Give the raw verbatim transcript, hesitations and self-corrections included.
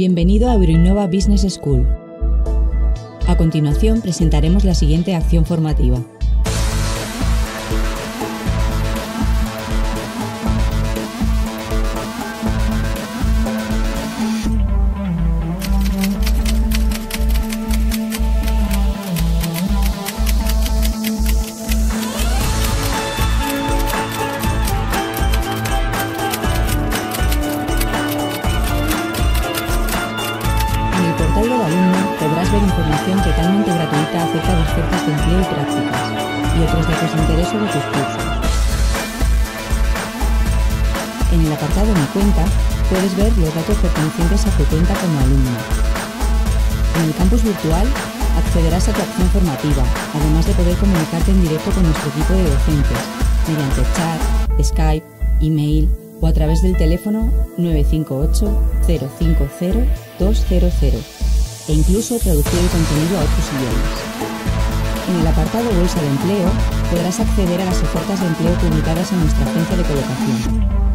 Bienvenido a Euroinnova Business School. A continuación presentaremos la siguiente acción formativa. Como alumno podrás ver información totalmente gratuita acerca de ofertas de empleo y prácticas, y otros datos de interés sobre tus cursos. En el apartado Mi cuenta puedes ver los datos pertenecientes a tu cuenta como alumno. En el campus virtual accederás a tu acción formativa, además de poder comunicarte en directo con nuestro equipo de docentes, mediante chat, Skype, email o a través del teléfono nueve cinco ocho, cero cinco cero, dos cero cero. E incluso traducir el contenido a otros idiomas. En el apartado Bolsa de Empleo podrás acceder a las ofertas de empleo publicadas en nuestra agencia de colocación.